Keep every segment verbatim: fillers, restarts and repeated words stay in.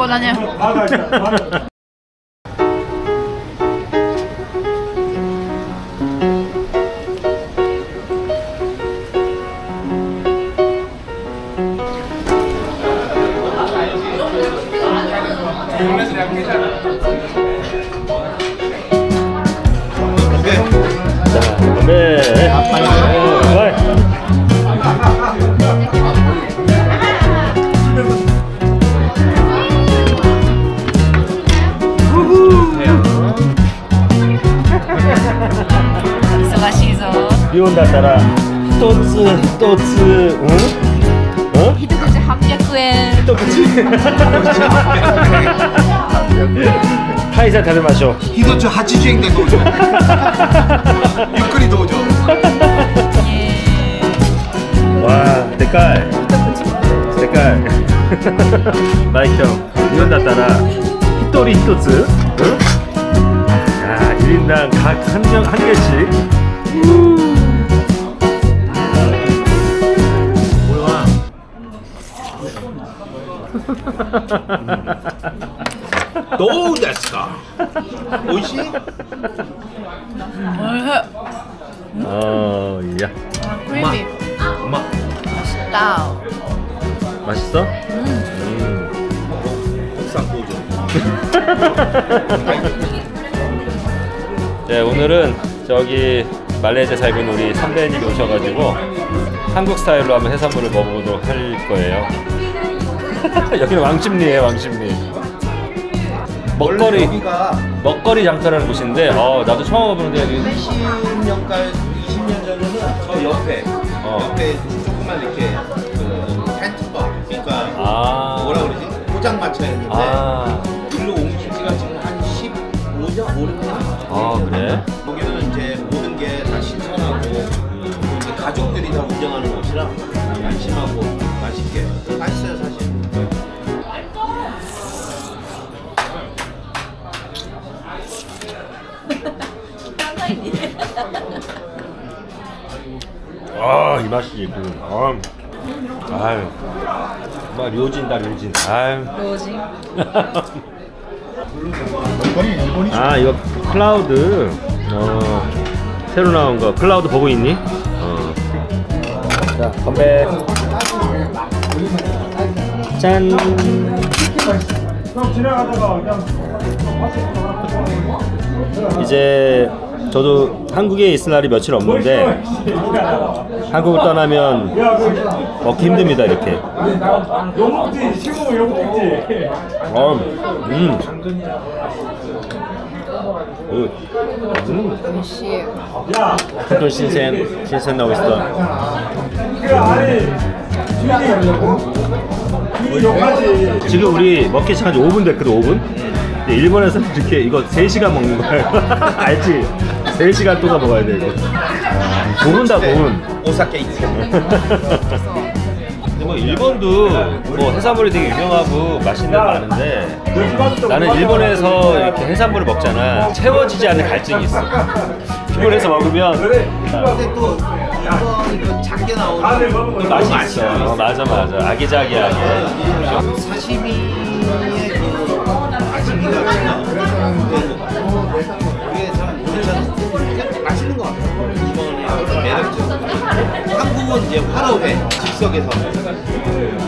거다냐. 비온다 따라 히토츠 히토츠 응? 어? 히토츠 삼백 엔 히토츠 타이사 다들 마셔 히토츠 팔십 엔 도우죠 육거리 도우죠 와 색깔 색깔 마이키 형 비온다 따라 히토리 히토츠 응? 아 일 인당 각 한 명 한 개씩どうですか？美味しい？美味しい。ああ、いや。クリーミー。うま。マスター。マスター？うん。国産工場。 네, 오늘은 저기 말레이시아 살고 있는 우리 선배님이 오셔가지고 한국 스타일로 한번 해산물을 먹어보도록 할 거예요. 여기는 왕십리예요, 왕십리. 먹거리 먹거리 장터라는 곳인데, 어 나도 처음 와보는데 여기. 이십 년간 이십 년 전에는 저 옆에 어. 옆에 조금만 이렇게 그 텐트바, 그러니까 아. 뭐라 그러지? 포장마차였는데 아. 일로 옮긴 지가 지금 한 십오 년, 십오 년 아 그래? 거기는 이제 모든 게 다 신선하고 이제 가족들이 다 운영하는 곳이라 안심하고 맛있게 맛있어요 사실. 아, 이 맛이 있고. 아, 아유, 정말 료진다 료진. 아유. 료진. 아, 이거 클라우드. 어, 새로 나온 거. 클라우드 보고 있니? 어. 자, 건배. 짠. 이제 저도 한국에 있을 날이 며칠 없는데 한국을 떠나면 먹기 힘듭니다 이렇게. 어, 음. 음. 또 신선 신선 나오고 있어. 지금 우리 먹기 시작한 지 오 분 됐거든. 오 분? 일본에서 이렇게 이거 세 시간 먹는 거예요. 알지? 세 시간 동안 먹어야 돼 이거. 오 분다 오 분. 오사카 있지. 근데 뭐 일본도 뭐 해산물이 되게 유명하고 맛있는 거 많은데 나는 일본에서 이렇게 해산물을 먹잖아. 채워지지 않는 갈증이 있어. 일본에서 먹으면. 근데 또 이거 작게 나오는 맛이 있어. 어, 맞아 맞아. 아기자기하게. 사시미의 아침이가 많아. 그래서 그게 참 괜찮은 맛있는 것 같아요. 이번에 매력적이고 한국은 이제 화로회 즉석에서.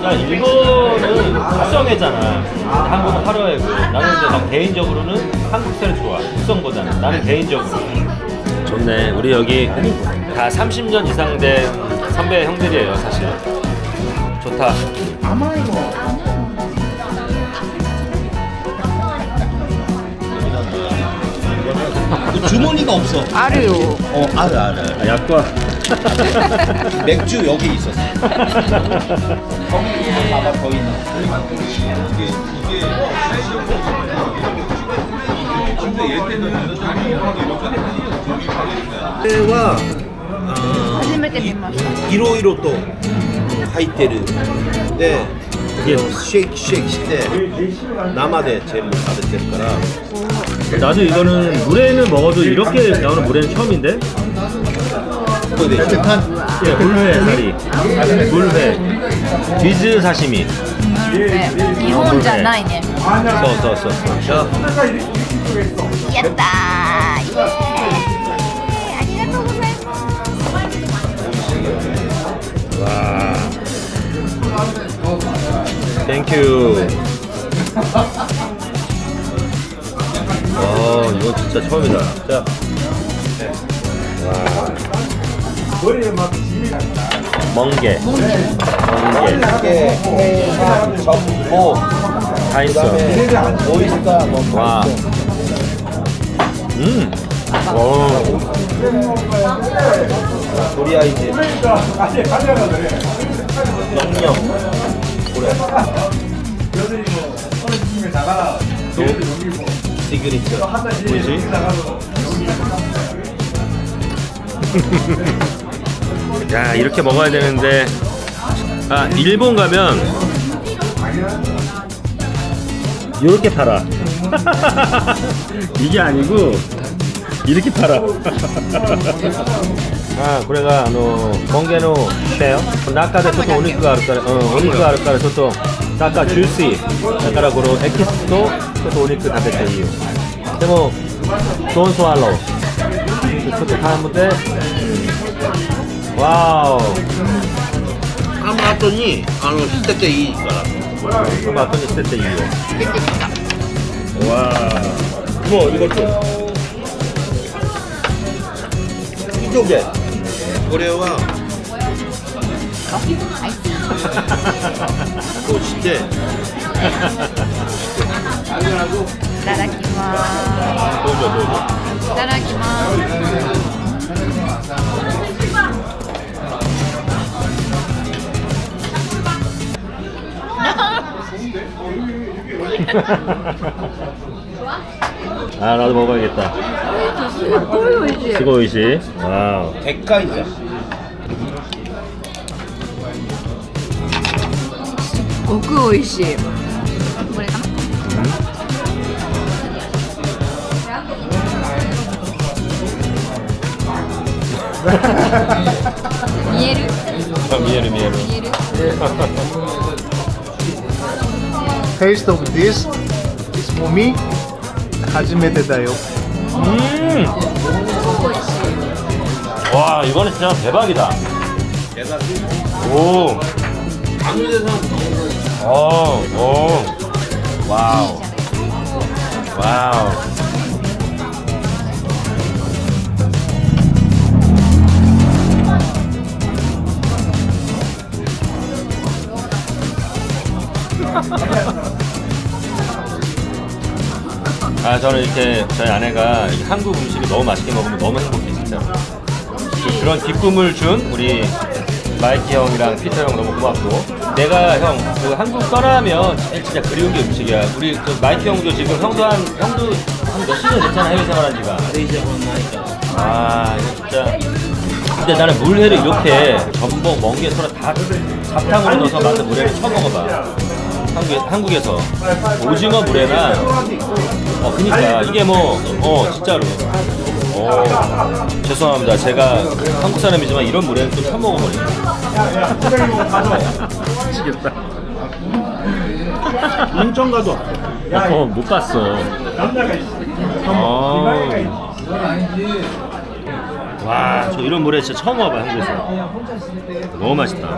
야 일본은 숙성회잖아. 한국은 화로회고 나는 이제 난 개인적으로는 한국 스타일 좋아. 숙성보다는 나는 개인적으로. 좋네. 우리 여기 다 삼십 년 이상 된 선배 형들이에요 사실. 좋다. 아마 이거. 주머니가 없어. 아르요. 어, 아르 아르. 아, 약과. 맥주 여기 있었어. 거기 이제 봐봐 거기 있나. 이게 이게 근데 얘 때는 저기가 이로이로 또 하이테르. 근데 이게 쉐이크 쉐이크 시대 남아대 제일 받을 때거라. 나도 이거는 물에는 먹어도 이렇게 나오는 물에는 처음인데? 네, 물회 사리 물회 뒤즈 사시미 물회 이혼자 나이네 써, 써, 써. 자. 이겼다. 예. 아리가토 고사이마스. 와. 땡큐. 와, 이거 진짜 처음이다. 자. 멍게, 멍게, 해삼, 전복 다 있어. 오이스타, 와, 음, 오, 조리아이지, 영영, 그래, 또 시그니처, 뭐지? 야, 이렇게 먹어야 되는데. 아, 일본 가면 이렇게 팔아. 이게 아니고 이렇게 팔아. 아, 그래가 아の 번개노 떼요. 나카데서도 오니크가 아르까라. 어, 오니크가 아르까라ちょっと 나카 주시. 나카라 고로 엑스도 또 오니크 다베타 이유. 데모 돈 소알로. 그것도 다음부터 와우. 아마토니, 아노 시테테 이이까라. 아마토니 시테테 이요. 와. 뭐 이것도. 이쪽에. 고래와. 또 시테. 안녕하고. 이따라키마. 도저 도저. 이따라키마. 아, 나도 먹어야겠다. 스고이시. 와우. 대가이다. 고쿠 오이시. 미에루. 미에루 미에루. Taste of this is for me. 하지메데다요. 음. 와, 이거는 진짜 대박이다. 대박. 오. 오. 오. 와우. 와우. 아, 저는 이렇게 저희 아내가 한국 음식을 너무 맛있게 먹으면 너무 행복해 진짜. 그런 기쁨을 준 우리 마이키 형이랑 피터 형 너무 고맙고, 내가 형 그 한국 떠나면 제일 진짜 그리운 게 음식이야. 우리 그 마이키 형도 지금 형도 한 형도 한 몇 시간 됐잖아, 해외 생활한 지가. 아, 진짜. 근데 나는 물회를 이렇게 전복, 멍게, 소라 다 잡탕으로 넣어서 만든 물회를 처음 먹어봐. 한국에, 한국에서 오징어 물회나, 어, 그니까 이게 뭐, 어, 진짜로, 어, 죄송합니다. 제가 한국 사람이지만 이런 물회는 또 처음 먹어버리네. 미치겠다. 인천 가도 어, 못 봤어. 어. 와, 저 이런 물회 진짜 처음 와봐, 한국에서. 너무 맛있다.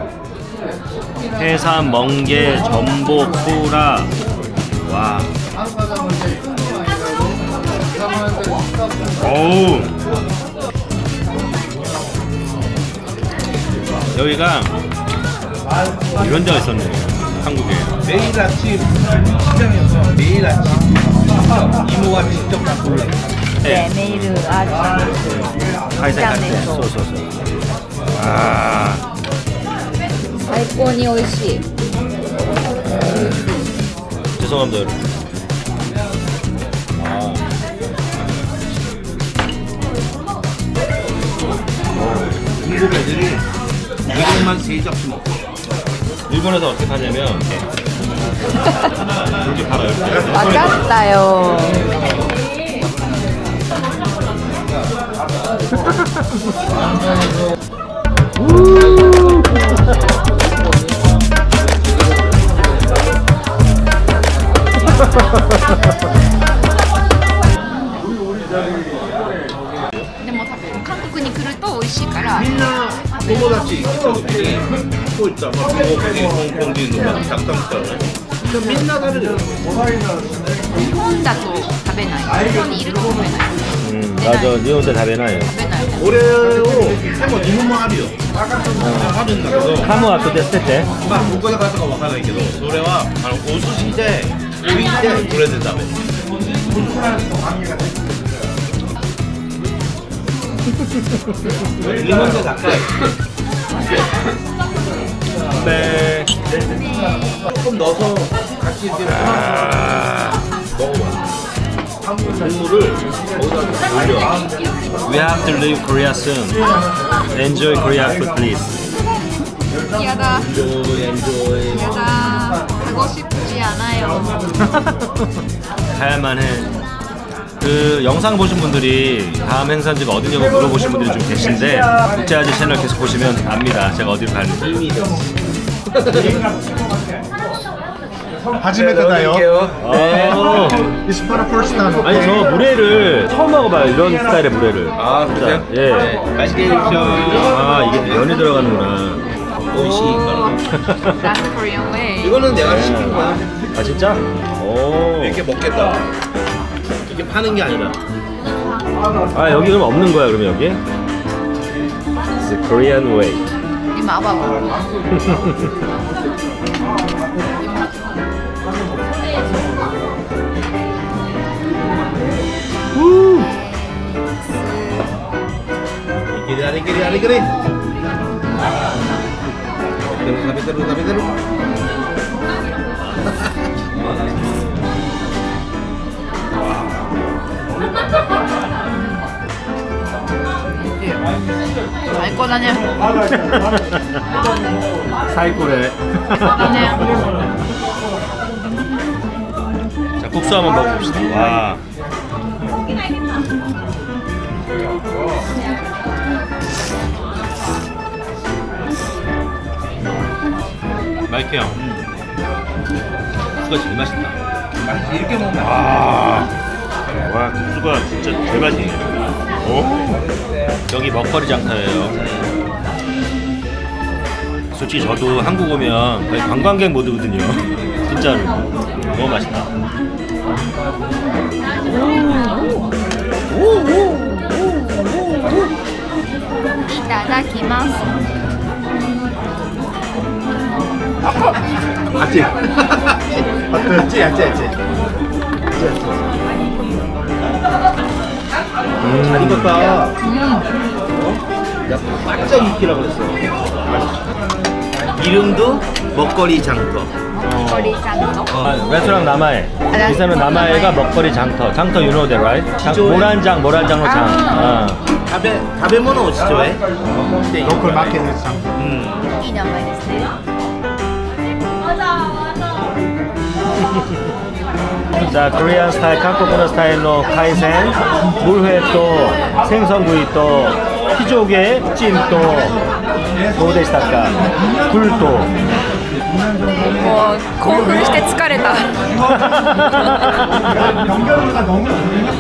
해삼, 멍게, 전복, 소라. 와. 어우. 여기가 이런 데가 있었네, 한국에. 매일 아침 시장에서 매일 아침 이모가 직접 다 골라. 네, 매일 아침 시장에서. 아. 아이콘이 오이시. 죄송합니다 여러분. 아. 일본 애들이 이것만 세 접시 먹고. 일본에서 어떻게 하냐면 이렇게 팔아요. 맞았어요. でも多分韓国に来ると美味しいからみんな友達こういった韓国人の方たくさん来たらみんな食べるよ。日本だと食べない。日本にいると食べない。うん、だから日本で食べないよ。俺をでも日本もあるよ。あるんだけど。ハムはとて捨てて。まあここで買ったかわからないけど、それはあのお寿司で浮いてこれで食べる。일본도 가까이. 네. 조금 넣어서 같이 이렇게 먹어봐. 국물을 거기다 올려. We have to leave Korea soon. Enjoy Korea food, please. 미안하다. 미안하다. 가고 싶지 않아요. 가야만 해. 그 영상 보신 분들이 다음 행사지가 어디냐고 물어보신 분들이 좀 계신데 국제아재 채널 계속 보시면 압니다. 제가 어디로 가는지. 하지메 뜨나요? 네. 이스파라 폴스탄. 아니 저 물회를 처음 먹어봐요. 이런 스타일의 물회를. 아 진짜? 예. 맛있게 드십시오. 아 이게 면이 들어가는구나. 오이시. 이거는 내가 시킨 거야. 아 진짜? 오. 이렇게 먹겠다. 이게 파는 게 아니라. 아 여기 그럼 없는 거야 그러면 여기? It's a Korean way. 이거 봐봐. 우. 이리 아리 이리 아리 이리. 나비대로 나비대로.最高だね。最高だね。じゃあ국수 한번 먹어봅시다. 와. 마이키 형. 국수가 제일 맛있다. 맛있지? 이렇게 먹으면 아. 와 국수가 진짜 대박이에요. 오? 여기 먹거리 장터예요. 솔직히 저도 한국 오면 거의 관광객 모드거든요. 진짜로 너무 맛있다. 아찌 아찌 아찌 아찌 잘 익었다. 음. 바짝 익히라고 그랬어. 이름도 먹거리 장터. 먹거리 장터. 어. 레스토랑 남아에. 아, 이 사람은 남아에가 먹거리 장터. 장터 you know that right? 장, 모란장 모란장로 장. 아. 가베 가베모노 시조에. 로컬 마켓에서 장. 음. 이 남아에 맞아 맞아. 자, 코리안 스타일, 한국어 스타일로 카이센, 물회 또, 생선구이 또, 피조개, 찜 또, 도데시다까, 굴 또. 뭐, 고흥시대 치카레다.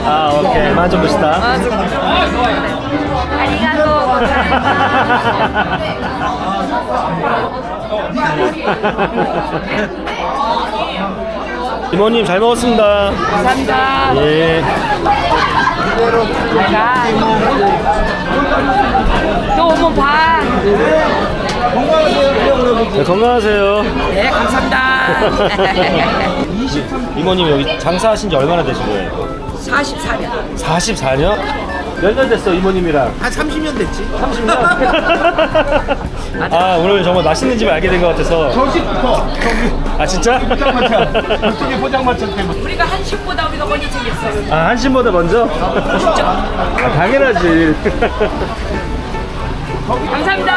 아, 오케이. 만족부시다. 감사합니다. 이모님 잘 먹었습니다. 감사합니다. 예. 또 오면 봐. 네, 건강하세요. 네, 감사합니다. 이모님 여기 장사하신 지 얼마나 되신 거예요? 사십사 년. 사십사 년? 몇 년 됐어 이모님이랑? 한 삼십 년 됐지. 삼십 년? 아 오늘 정말 맛있는 집을 알게 된 것 같아서. 저 집부터. 아 진짜? 포장마차. 이쪽에 포장마차 때문에. 우리가 한식보다 우리가 먼저 챙겼어요. 아 한식보다 먼저? 진짜. 아, 당연하지. 감사합니다.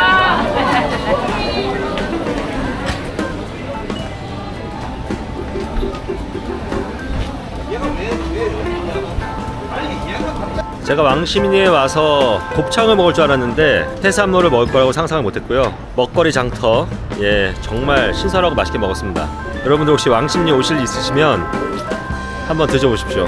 제가 왕십리에 와서 곱창을 먹을 줄 알았는데 해산물을 먹을 거라고 상상을 못했고요. 먹거리 장터, 예 정말 신선하고 맛있게 먹었습니다. 여러분들 혹시 왕십리 오실 일 있으시면 한번 드셔보십시오.